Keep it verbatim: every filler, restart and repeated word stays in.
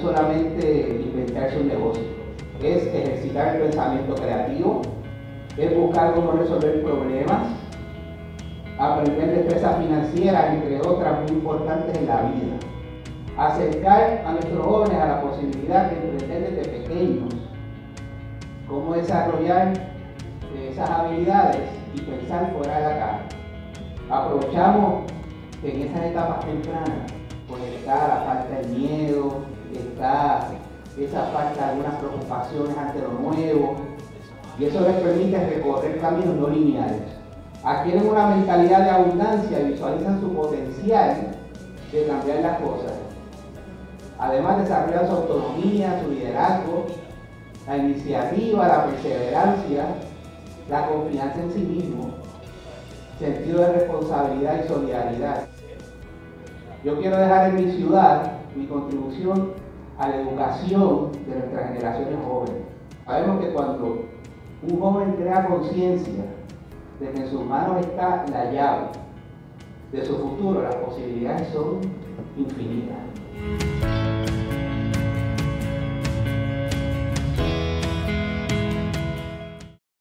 es solamente inventarse un negocio, es ejercitar el pensamiento creativo, es buscar cómo resolver problemas, aprender destrezas financieras, entre otras muy importantes en la vida. Acercar a nuestros jóvenes a la posibilidad de emprender desde pequeños, cómo desarrollar esas habilidades y pensar fuera de la caja. Aprovechamos que en esas etapas tempranas, pues está la falta del miedo, está esa falta de algunas preocupaciones ante lo nuevo, y eso les permite recorrer caminos no lineales. Adquieren una mentalidad de abundancia y visualizan su potencial de cambiar las cosas. Además, desarrollan su autonomía, su liderazgo, la iniciativa, la perseverancia, la confianza en sí mismo, sentido de responsabilidad y solidaridad. Yo quiero dejar en mi ciudad mi contribución a la educación de nuestras generaciones jóvenes. Sabemos que cuando un joven crea conciencia de que en sus manos está la llave de su futuro, las posibilidades son infinitas.